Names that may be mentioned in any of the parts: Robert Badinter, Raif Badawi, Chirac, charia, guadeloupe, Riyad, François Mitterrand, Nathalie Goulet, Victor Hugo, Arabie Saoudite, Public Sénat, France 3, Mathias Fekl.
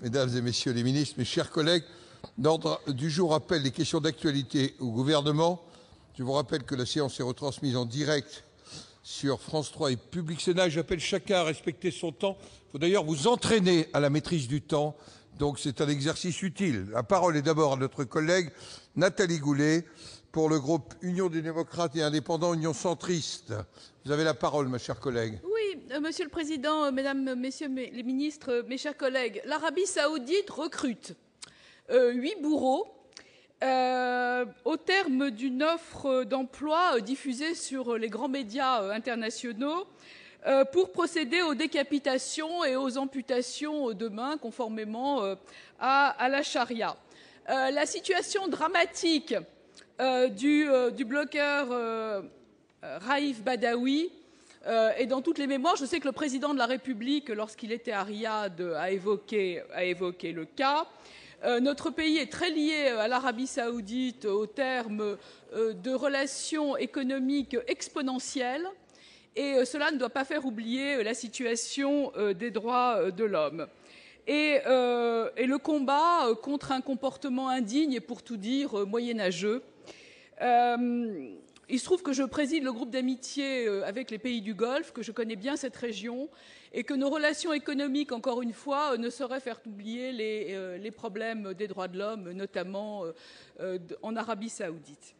Mesdames et messieurs les ministres, mes chers collègues, l'ordre du jour appelle les questions d'actualité au gouvernement. Je vous rappelle que la séance est retransmise en direct sur France 3 et Public Sénat. J'appelle chacun à respecter son temps. Il faut d'ailleurs vous entraîner à la maîtrise du temps. Donc c'est un exercice utile. La parole est d'abord à notre collègue Nathalie Goulet pour le groupe Union des démocrates et indépendants, Union centriste. Vous avez la parole, ma chère collègue. Oui, Monsieur le Président, Mesdames, Messieurs les ministres, mes chers collègues, l'Arabie Saoudite recrute 8 bourreaux au terme d'une offre d'emploi diffusée sur les grands médias internationaux, pour procéder aux décapitations et aux amputations de mains, conformément à la charia. La situation dramatique du blogueur Raif Badawi est dans toutes les mémoires. Je sais que le président de la République, lorsqu'il était à Riyad, a évoqué le cas. Notre pays est très lié à l'Arabie Saoudite au terme de relations économiques exponentielles. Et cela ne doit pas faire oublier la situation des droits de l'homme. Et le combat contre un comportement indigne et, pour tout dire, moyenâgeux. Il se trouve que je préside le groupe d'amitié avec les pays du Golfe, que je connais bien cette région, et que nos relations économiques, encore une fois, ne sauraient faire oublier les problèmes des droits de l'homme, notamment en Arabie Saoudite.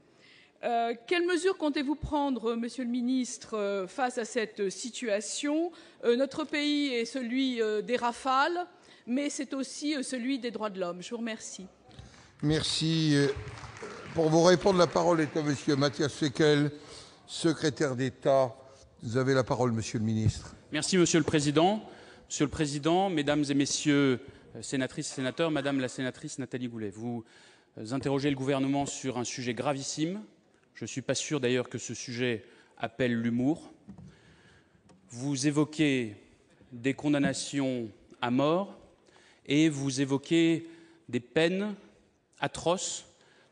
Quelles mesures comptez-vous prendre, Monsieur le Ministre, face à cette situation ? Notre pays est celui des rafales, mais c'est aussi celui des droits de l'homme. Je vous remercie. Merci. Pour vous répondre, la parole est à Monsieur Mathias Fekl, secrétaire d'État. Vous avez la parole, Monsieur le Ministre. Merci, Monsieur le Président. Monsieur le Président, Mesdames et Messieurs, sénatrices et sénateurs, Madame la sénatrice Nathalie Goulet, vous interrogez le gouvernement sur un sujet gravissime. Je ne suis pas sûr d'ailleurs que ce sujet appelle l'humour. Vous évoquez des condamnations à mort et vous évoquez des peines atroces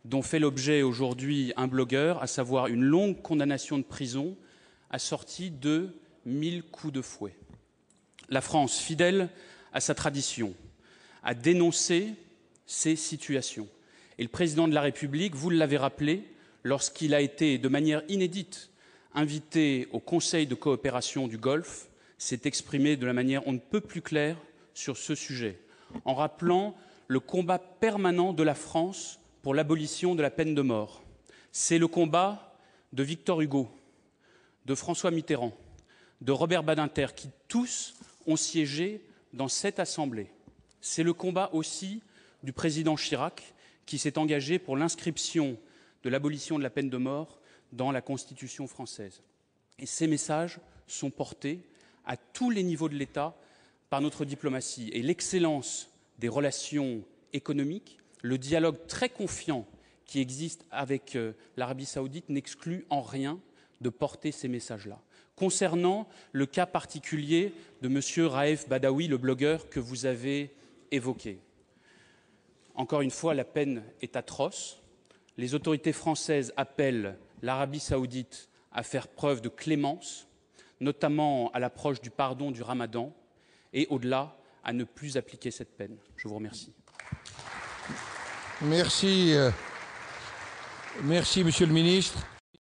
dont fait l'objet aujourd'hui un blogueur, à savoir une longue condamnation de prison assortie de 1000 coups de fouet. La France, fidèle à sa tradition, a dénoncé ces situations. Et le président de la République, vous l'avez rappelé, lorsqu'il a été, de manière inédite, invité au Conseil de coopération du Golfe, s'est exprimé de la manière on ne peut plus claire sur ce sujet, en rappelant le combat permanent de la France pour l'abolition de la peine de mort. C'est le combat de Victor Hugo, de François Mitterrand, de Robert Badinter, qui tous ont siégé dans cette Assemblée. C'est le combat aussi du président Chirac, qui s'est engagé pour l'inscription de l'abolition de la peine de mort dans la Constitution française. Et ces messages sont portés à tous les niveaux de l'État par notre diplomatie. Et l'excellence des relations économiques, le dialogue très confiant qui existe avec l'Arabie Saoudite n'exclut en rien de porter ces messages-là. Concernant le cas particulier de M. Raif Badawi, le blogueur que vous avez évoqué, encore une fois, la peine est atroce. Les autorités françaises appellent l'Arabie Saoudite à faire preuve de clémence, notamment à l'approche du pardon du Ramadan, et au-delà, à ne plus appliquer cette peine. Je vous remercie. Merci, Monsieur le Ministre.